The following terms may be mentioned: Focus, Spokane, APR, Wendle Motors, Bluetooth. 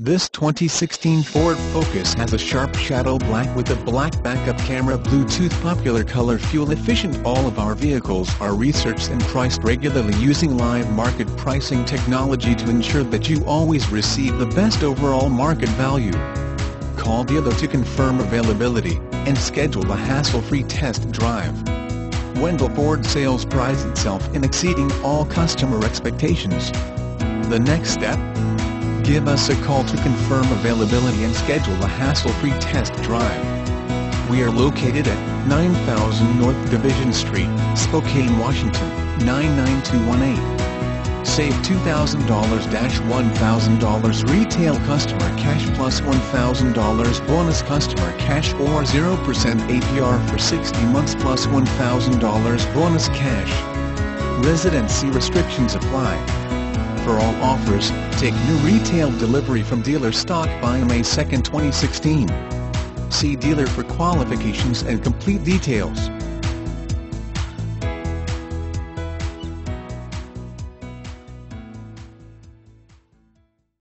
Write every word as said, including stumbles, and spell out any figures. This twenty sixteen Ford Focus has a sharp shadow black with a black backup camera. Bluetooth popular color, fuel efficient. All of our vehicles are researched and priced regularly using live market pricing technology to ensure that you always receive the best overall market value. Call dealer to confirm availability and schedule a hassle-free test drive. Wendle Ford sales prides itself in exceeding all customer expectations. The next step? Give us a call to confirm availability and schedule a hassle-free test drive. We are located at nine thousand North Division Street, Spokane, Washington, nine nine two one eight. Save two thousand to one thousand dollars retail customer cash plus one thousand dollars bonus customer cash or zero percent A P R for sixty months plus one thousand dollars bonus cash. Residency restrictions apply. For all offers, take new retail delivery from dealer stock by May second twenty sixteen. See dealer for qualifications and complete details.